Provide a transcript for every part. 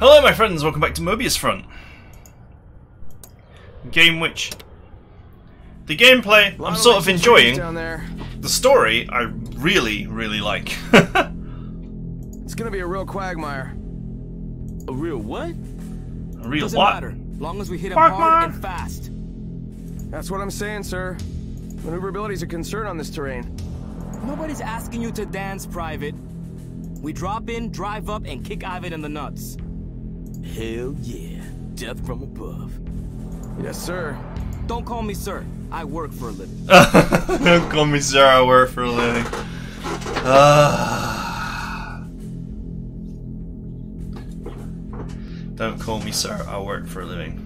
Hello my friends, welcome back to Mobius Front. Game which... the gameplay I'm sort of enjoying. Down there. The story I really like. It's gonna be a real quagmire. A real what? A real doesn't what? Matter, long as we hit him hard and fast. That's what I'm saying, sir. Maneuverability's a concern on this terrain. Nobody's asking you to dance, Private. We drop in, drive up, and kick Ivan in the nuts. Hell yeah. Death from above. Yes, sir. Don't call me sir. I work for a living. Don't call me sir. I work for a living. Don't call me sir. I work for a living.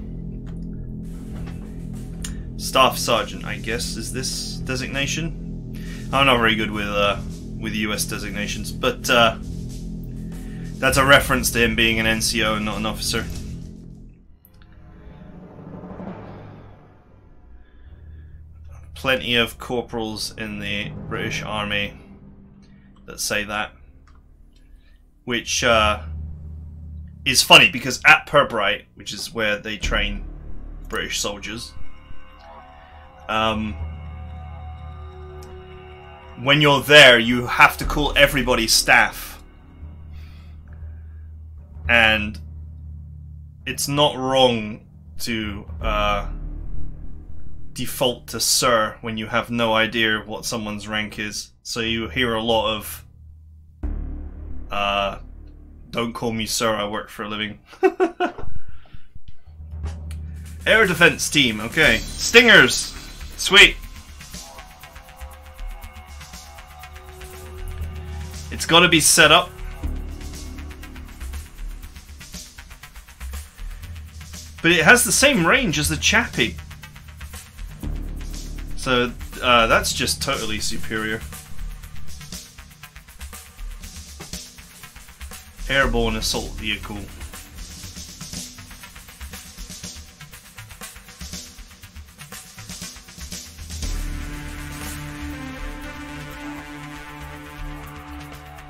Staff Sergeant, I guess, is this designation? I'm not very good with US designations, but that's a reference to him being an NCO and not an officer. Plenty of corporals in the British Army that say that, which is funny because at Purbright, which is where they train British soldiers, when you're there, you have to call everybody staff. And it's not wrong to default to sir when you have no idea what someone's rank is. So you hear a lot of, don't call me sir, I work for a living. Air defense team, okay. Stingers! Sweet! It's got to be set up. But it has the same range as the Chappie. So that's just totally superior. Airborne assault vehicle.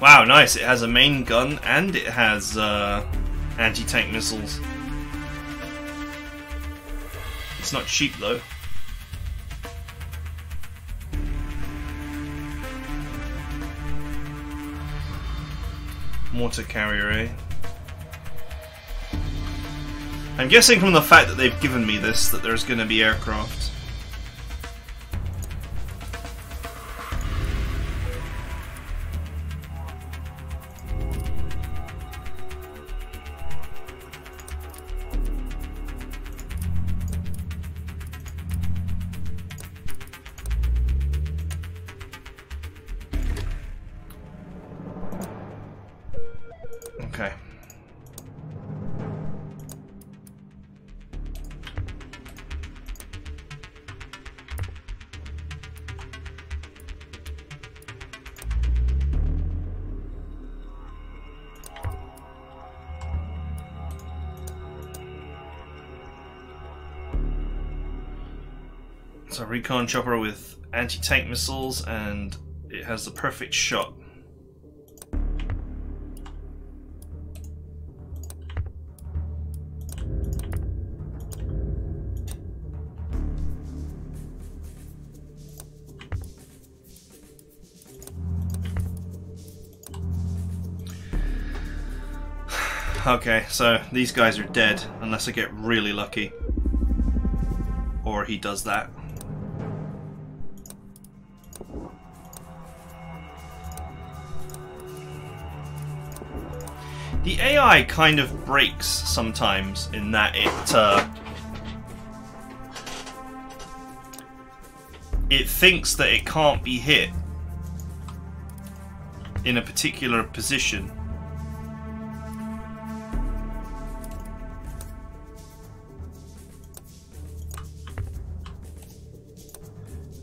Wow, nice. It has a main gun and it has anti-tank missiles. It's not cheap though. Mortar carrier, eh? I'm guessing from the fact that they've given me this that there's going to be aircraft. Okay. It's a recon chopper with anti-tank missiles and it has the perfect shot. Okay, so these guys are dead, unless I get really lucky. Or he does that. The AI kind of breaks sometimes in that it thinks that it can't be hit in a particular position.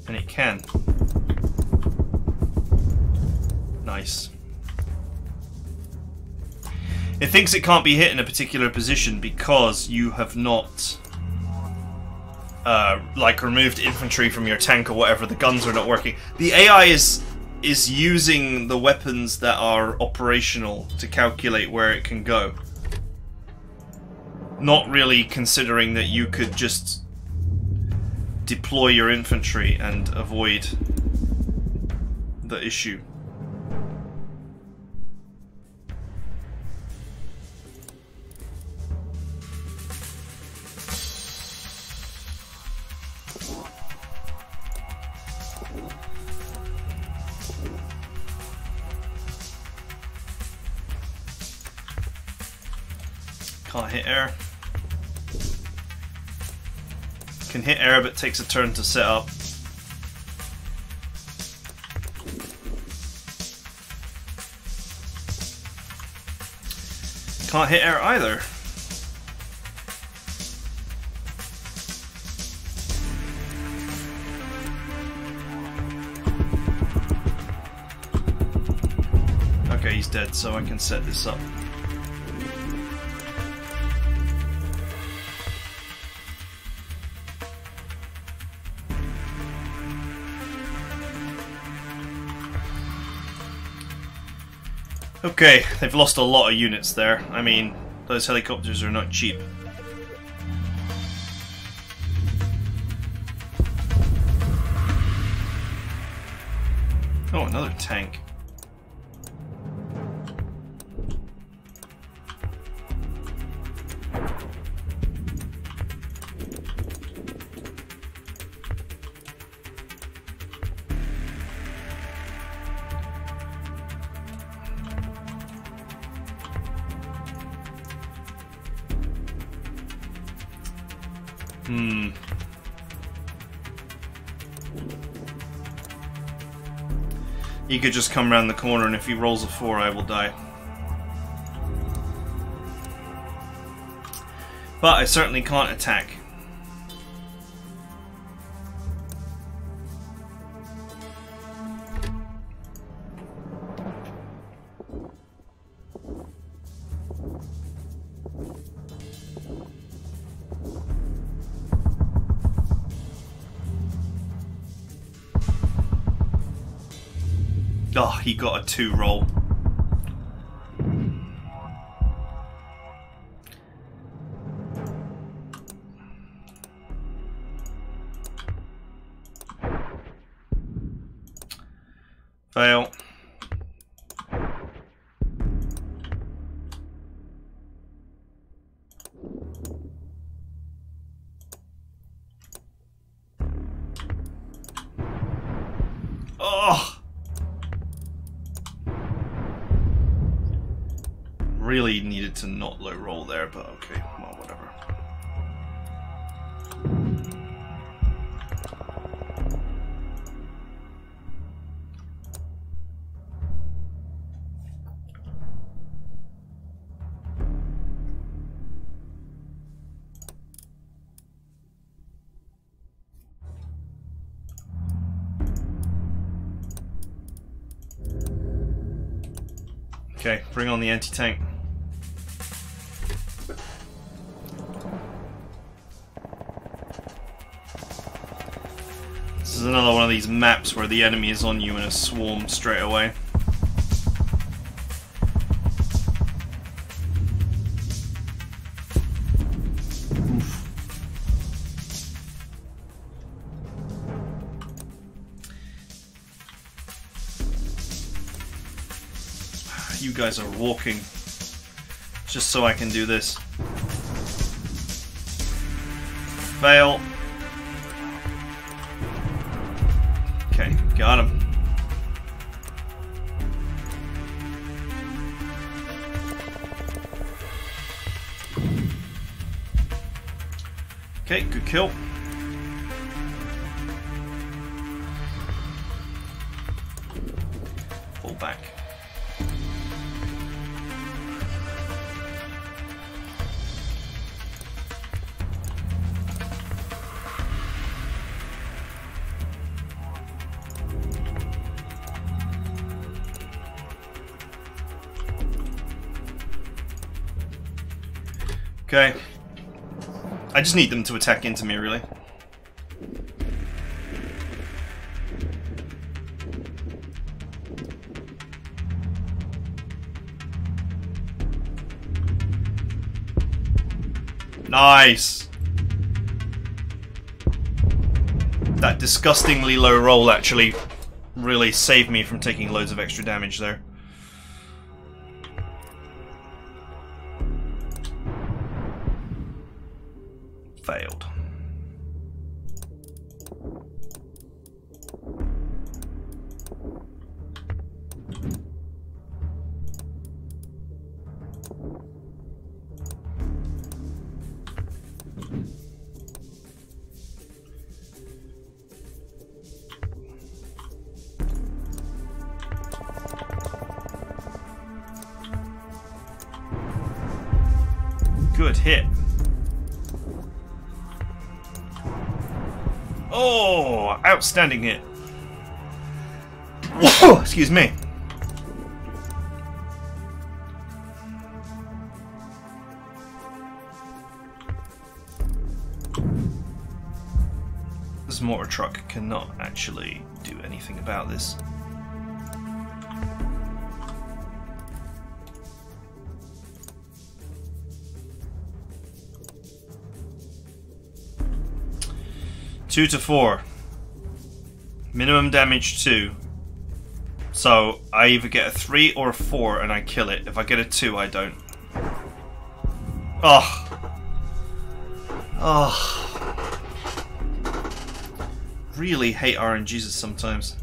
And it can. Nice. It thinks it can't be hit in a particular position because you have not like removed infantry from your tank or whatever, the guns are not working. The AI is using the weapons that are operational to calculate where it can go. Not really considering that you could just deploy your infantry and avoid the issue. Can't hit air. Can hit air, but takes a turn to set up. Can't hit air either. Okay, he's dead, so I can set this up. Okay, they've lost a lot of units there. I mean, those helicopters are not cheap. Oh, another tank. He could just come around the corner, and if he rolls a 4, I will die. But I certainly can't attack. He got a 2 roll. Fail. Really needed to not low roll there, but okay, well, whatever. Okay, bring on the anti-tank. This is another one of these maps where the enemy is on you in a swarm straight away. Oof. You guys are walking just so I can do this. Fail. Got him. Okay, good kill. Fall back. Okay, I just need them to attack into me, really. Nice! That disgustingly low roll actually really saved me from taking loads of extra damage there. Failed. Good hit. Oh, outstanding hit. Whoa, excuse me. This mortar truck cannot actually do anything about this. Two to four. Minimum damage 2. So I either get a 3 or a 4 and I kill it. If I get a 2, I don't. Oh. Oh. Really hate RNGs sometimes.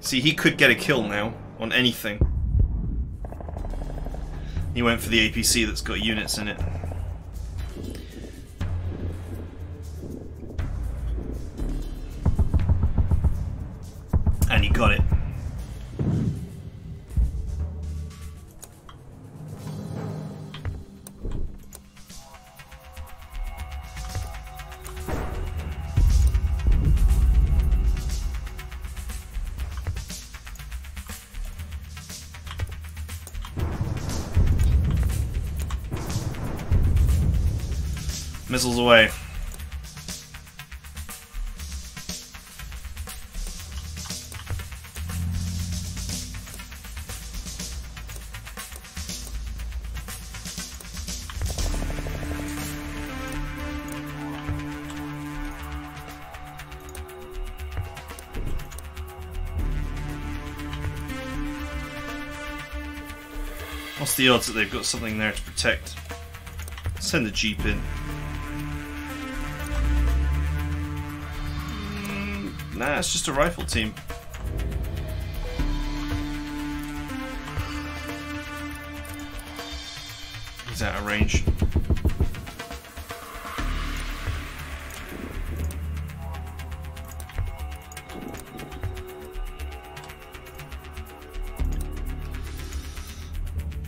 See, he could get a kill now on anything. He went for the APC that's got units in it. And he got it. Missiles away. What's the odds that they've got something there to protect? Send the jeep in. Nah, it's just a rifle team. He's out of range.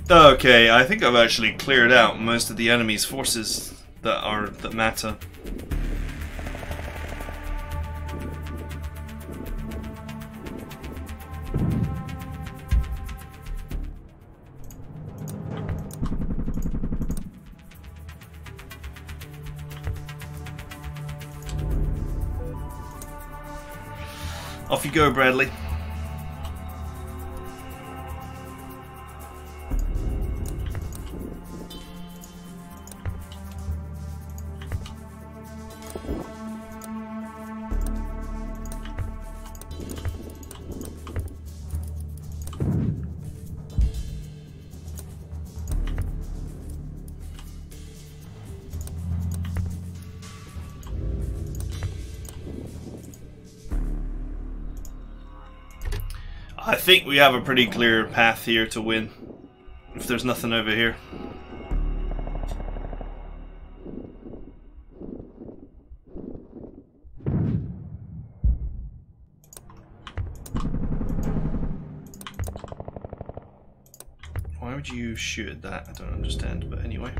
Okay, I think I've actually cleared out most of the enemy's forces that matter. Off you go, Bradley. I think we have a pretty clear path here to win, if there's nothing over here. Why would you shoot at that? I don't understand, but anyway.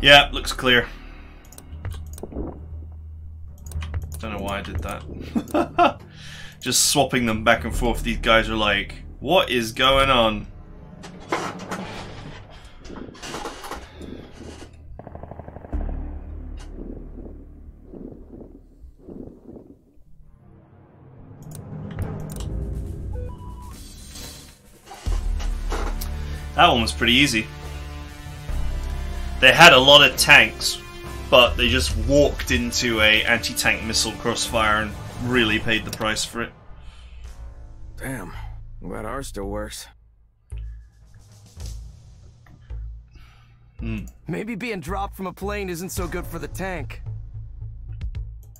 Yeah, looks clear. Don't know why I did that. Just swapping them back and forth. These guys are like, what is going on? That one was pretty easy. They had a lot of tanks, but they just walked into an anti-tank missile crossfire and really paid the price for it. Damn, I'm glad ours still works. Maybe being dropped from a plane isn't so good for the tank.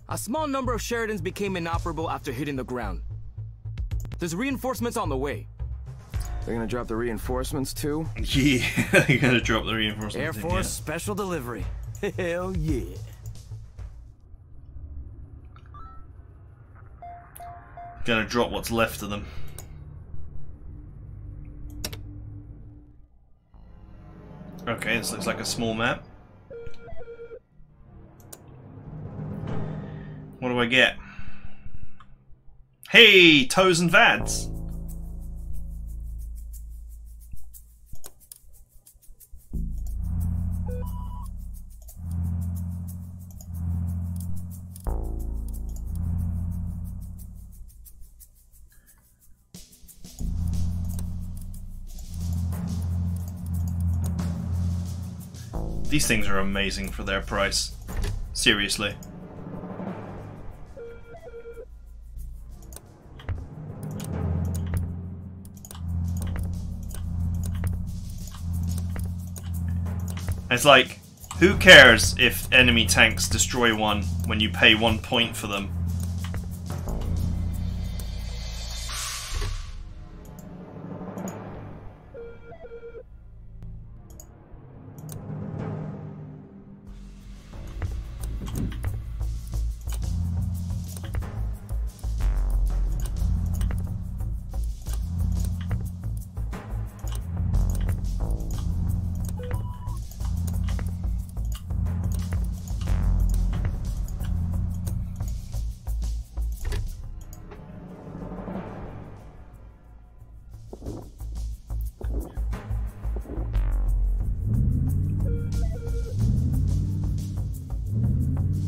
A small number of Sheridans became inoperable after hitting the ground. There's reinforcements on the way. They're gonna drop the reinforcements too? Yeah, they're gonna drop the reinforcements. Air Force yeah. Special delivery. Hell yeah. Gonna drop what's left of them. Okay, this looks like a small map. What do I get? Hey, toes and vads. These things are amazing for their price. Seriously. It's like, who cares if enemy tanks destroy one when you pay 1 point for them?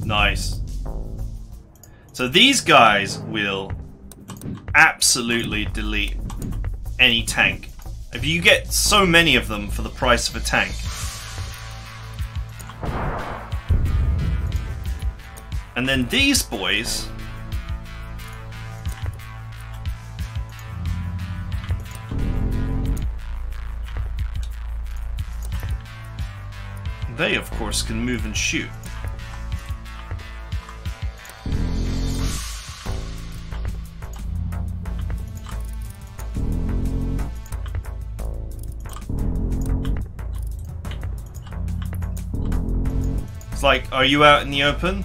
Nice. So these guys will absolutely delete any tank. If you get so many of them for the price of a tank. And then these boys they of course can move and shoot. Like, are you out in the open?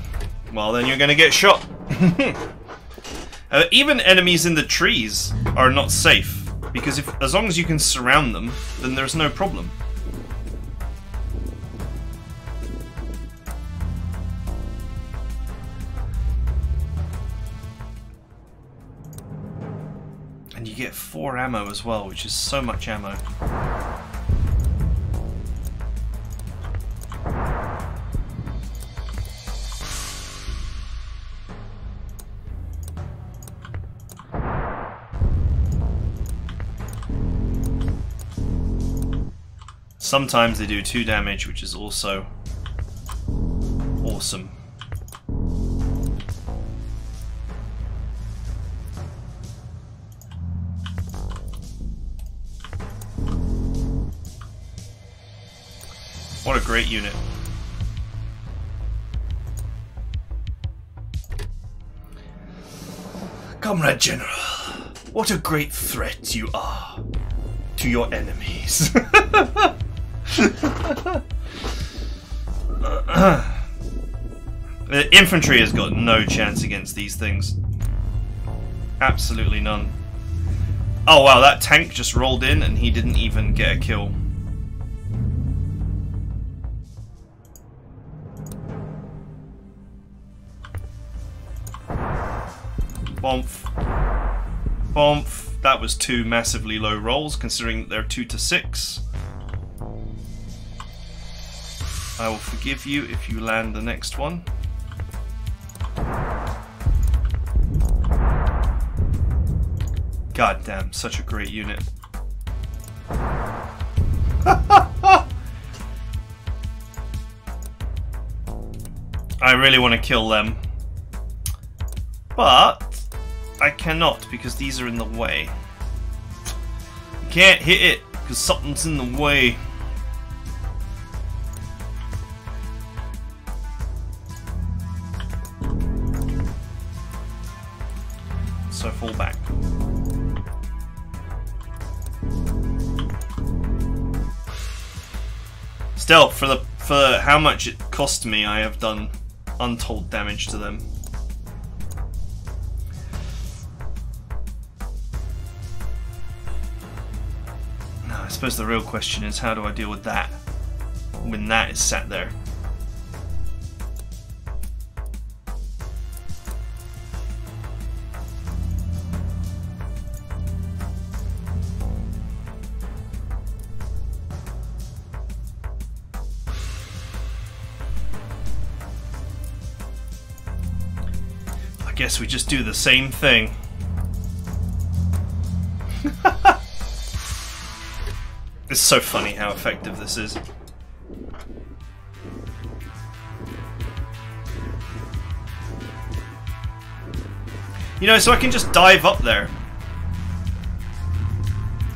Well, then you're gonna get shot. Even enemies in the trees are not safe, because if as long as you can surround them, then there's no problem. And you get 4 ammo as well, which is so much ammo. Sometimes they do 2 damage, which is also awesome. What a great unit. Comrade General, what a great threat you are to your enemies. The infantry has got no chance against these things. Absolutely none. Oh wow, that tank just rolled in and he didn't even get a kill. Bomph. Bomph. That was 2 massively low rolls considering that they're 2 to 6. I will forgive you if you land the next one. God damn, such a great unit. I really want to kill them. But I cannot because these are in the way. You can't hit it because something's in the way. So fall back. Still, for how much it cost me, I have done untold damage to them. Now, I suppose the real question is, how do I deal with that when that is sat there? Guess we just do the same thing. It's so funny how effective this is. You know, so I can just dive up there.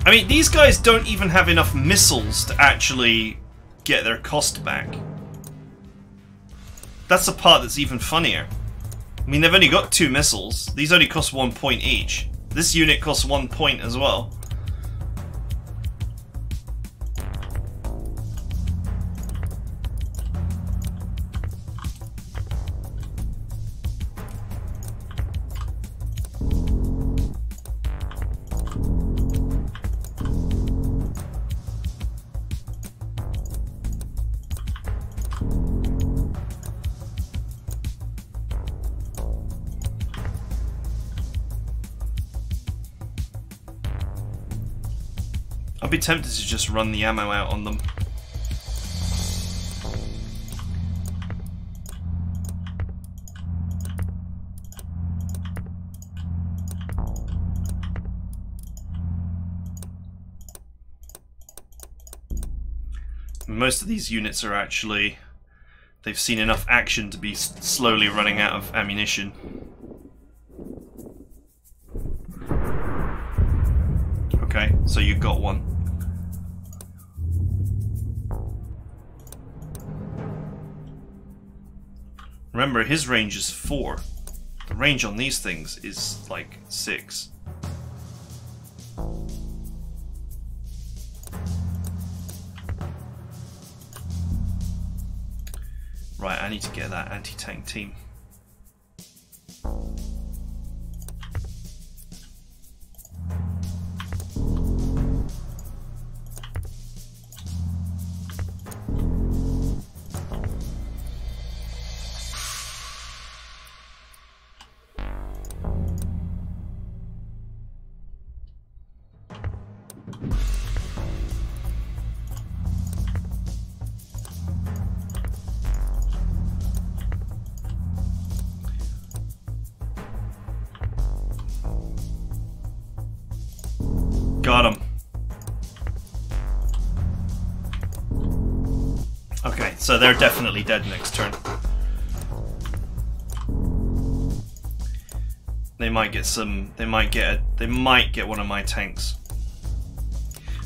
I mean, these guys don't even have enough missiles to actually get their cost back. That's the part that's even funnier. I mean, they've only got 2 missiles. These only cost 1 point each. This unit costs 1 point as well. I'd be tempted to just run the ammo out on them. Most of these units are actually... they've seen enough action to be slowly running out of ammunition. Okay, so you've got one. Remember, his range is 4. The range on these things is like 6. Right, I need to get that anti-tank team. Got him. Okay, so they're definitely dead next turn. They might get some. They might get one of my tanks.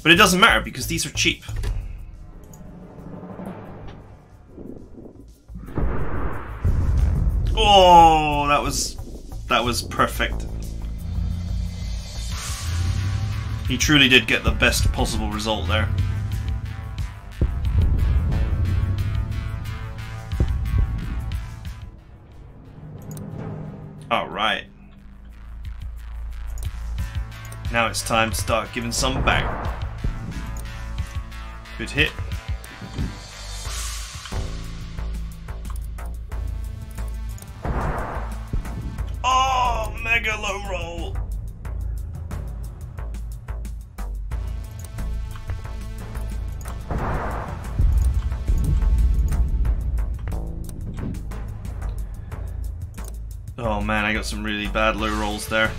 But it doesn't matter because these are cheap. Oh, that was perfect. He truly did get the best possible result there. Alright. Now it's time to start giving some back. Good hit. Oh, mega low roll. Oh man, I got some really bad low rolls there.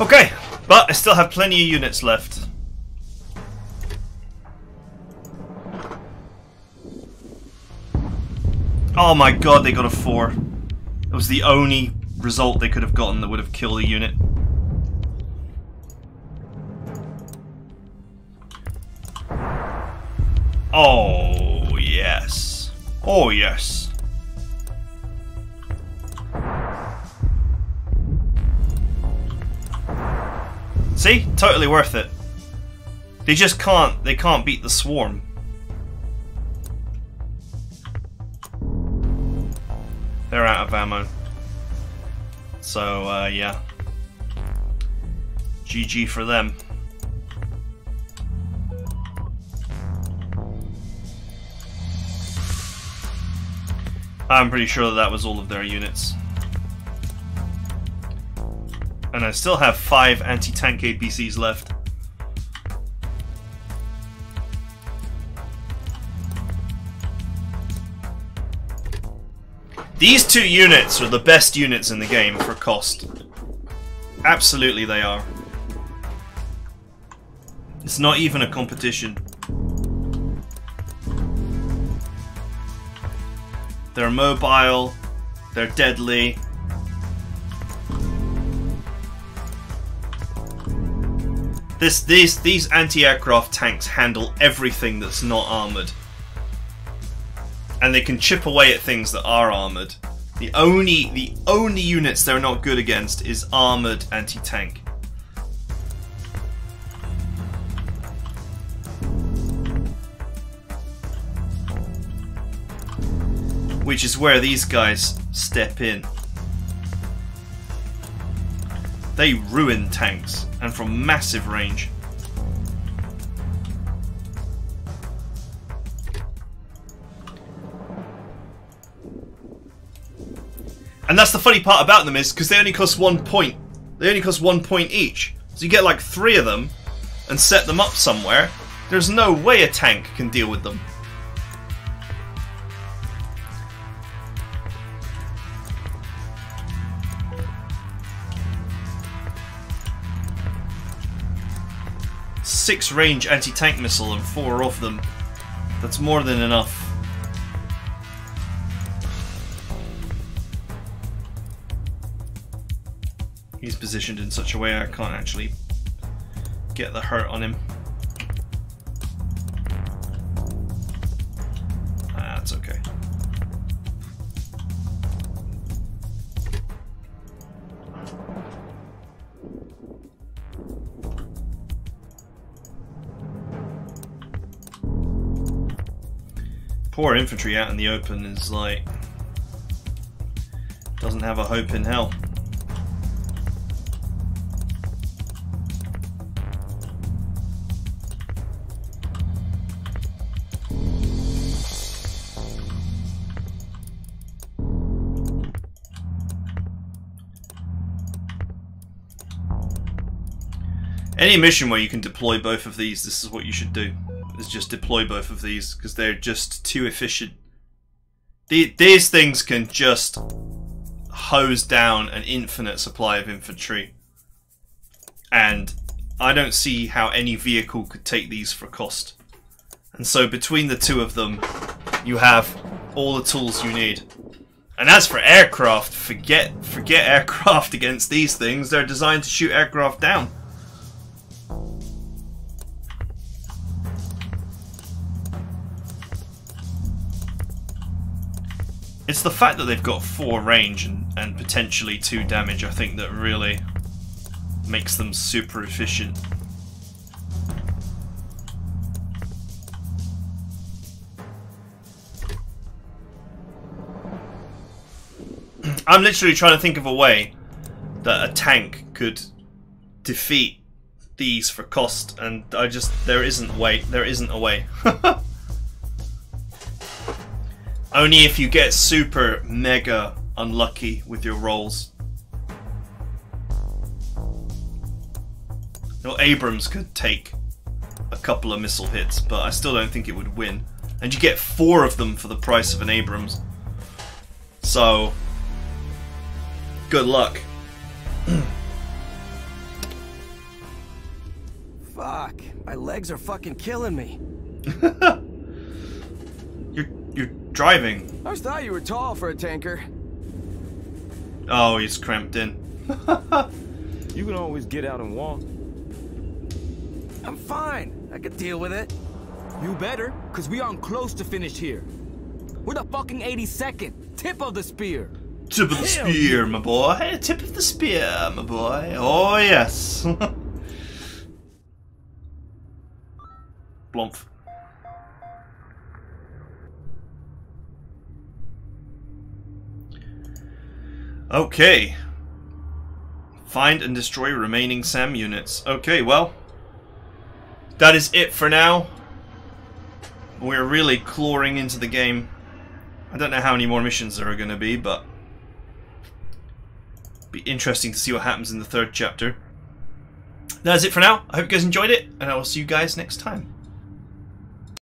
Okay, but I still have plenty of units left. Oh my god, they got a 4. It was the only result they could have gotten that would have killed a unit. Oh, yes. Oh, yes. See? Totally worth it. They just can't. They can't beat the swarm. They're out of ammo. So, yeah. GG for them. I'm pretty sure that was all of their units. And I still have 5 anti-tank APCs left. These two units are the best units in the game for cost. Absolutely they are. It's not even a competition. They're mobile, they're deadly. These anti-aircraft tanks handle everything that's not armoured. And they can chip away at things that are armoured. The only units they're not good against is armoured anti-tank. Which is where these guys step in. They ruin tanks, and from massive range. And that's the funny part about them is, because they only cost 1 point. They only cost 1 point each. So you get like 3 of them, and set them up somewhere. There's no way a tank can deal with them. Six range anti-tank missile and 4 of them. That's more than enough. He's positioned in such a way I can't actually get the hurt on him. That's okay. Poor infantry out in the open is like, doesn't have a hope in hell. Any mission where you can deploy both of these, this is what you should do. Is just deploy both of these, because they're just too efficient. These things can just hose down an infinite supply of infantry. And I don't see how any vehicle could take these for cost. And so between the two of them, you have all the tools you need. And as for aircraft, forget aircraft against these things. They're designed to shoot aircraft down. It's the fact that they've got 4 range and potentially 2 damage, I think, that really makes them super efficient. I'm literally trying to think of a way that a tank could defeat these for cost, and I just, there isn't a way. Only if you get super mega unlucky with your rolls. Now Abrams could take a couple of missile hits, but I still don't think it would win. And you get 4 of them for the price of an Abrams. So, good luck. Fuck, my legs are fucking killing me. You're driving. I always thought you were tall for a tanker. Oh, he's cramped in. You can always get out and walk. I'm fine. I could deal with it. You better, because we aren't close to finish here. We're the fucking 82nd. Tip of the spear. Tip of the spear, my boy. Tip of the spear, my boy. Oh, yes. Blomp. Okay. Find and destroy remaining SAM units. Okay, well, that is it for now. We're really clawing into the game. I don't know how many more missions there are going to be, but it'll be interesting to see what happens in the 3rd chapter. That is it for now. I hope you guys enjoyed it, and I will see you guys next time.